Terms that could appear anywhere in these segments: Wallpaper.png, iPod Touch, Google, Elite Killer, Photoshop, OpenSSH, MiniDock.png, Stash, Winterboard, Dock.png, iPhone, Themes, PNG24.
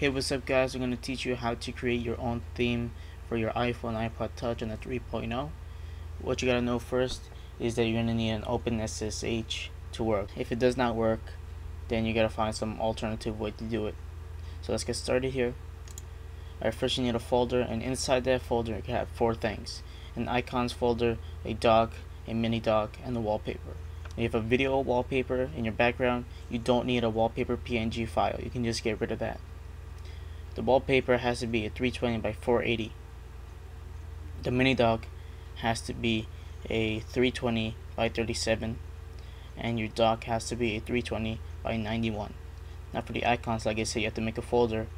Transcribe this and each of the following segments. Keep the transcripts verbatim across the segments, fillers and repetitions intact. Hey, what's up guys? I'm going to teach you how to create your own theme for your iPhone, iPod Touch on the three point oh. What you got to know first is that you're going to need an Open S S H to work. If it does not work, then you got to find some alternative way to do it. So let's get started here. Alright, first you need a folder, and inside that folder you can have four things. An icons folder, a dock, a mini dock, and a wallpaper. And if you have a video wallpaper in your background, you don't need a wallpaper P N G file. You can just get rid of that. The wallpaper has to be a three twenty by four eighty. The mini dock has to be a three twenty by thirty-seven, and your dock has to be a three twenty by ninety-one. Now for the icons, like I said, you have to make a folder,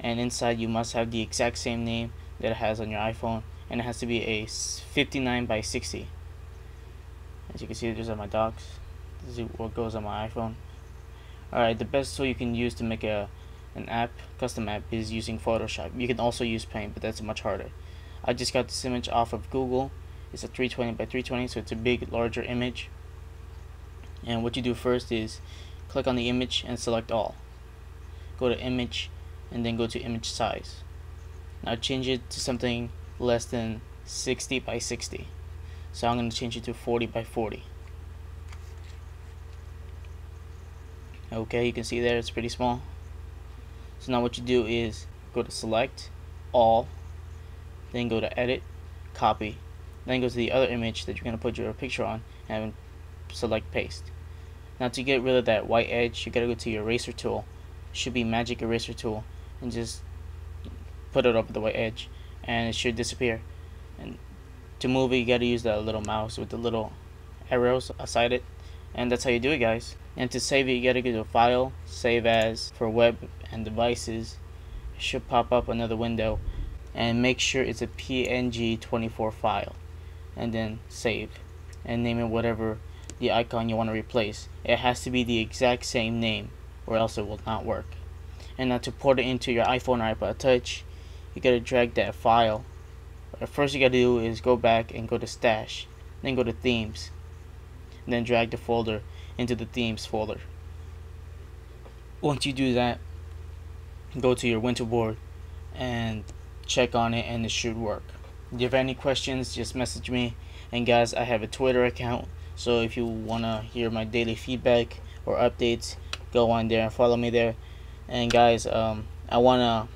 and inside you must have the exact same name that it has on your iPhone, and it has to be a fifty-nine by sixty. As you can see, these are my docks. This is what goes on my iPhone. Alright, the best tool you can use to make a An app, custom app, is using Photoshop. You can also use Paint, but that's much harder. I just got this image off of Google. It's a three twenty by three twenty, so it's a big, larger image. And what you do first is click on the image and select all. Go to image and then go to image size. Now change it to something less than sixty by sixty. So I'm going to change it to forty by forty. Okay, you can see there it's pretty small. So now what you do is go to select all, then go to edit, copy, then go to the other image that you're going to put your picture on and select paste. Now to get rid of that white edge, you got to go to your eraser tool. It should be magic eraser tool, and just put it over the white edge and it should disappear. And to move it, you got to use that little mouse with the little arrows aside it, and that's how you do it, guys. And to save it, you gotta go to File, Save As for web and devices. It should pop up another window, and make sure it's a P N G twenty-four file, and then save and name it whatever the icon you want to replace. It has to be the exact same name or else it will not work. And now to port it into your iPhone or iPod Touch, you gotta drag that file. But first you gotta do is go back and go to Stash, then go to Themes, and then drag the folder into the Themes folder. Once you do that, go to your Winterboard and check on it, and it should work. If you have any questions, just message me. And guys, I have a Twitter account, so if you wanna hear my daily feedback or updates, go on there and follow me there. And guys, um, I wanna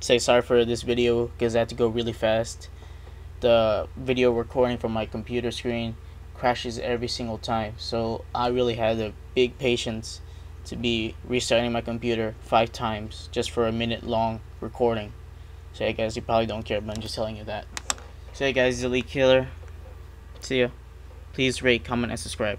say sorry for this video because I had to go really fast. The video recording from my computer screen crashes every single time, so I really had a big patience to be restarting my computer five times just for a minute long recording. So hey guys, you probably don't care, but I'm just telling you that. So hey guys, Elite Killer. See ya. Please rate, comment, and subscribe.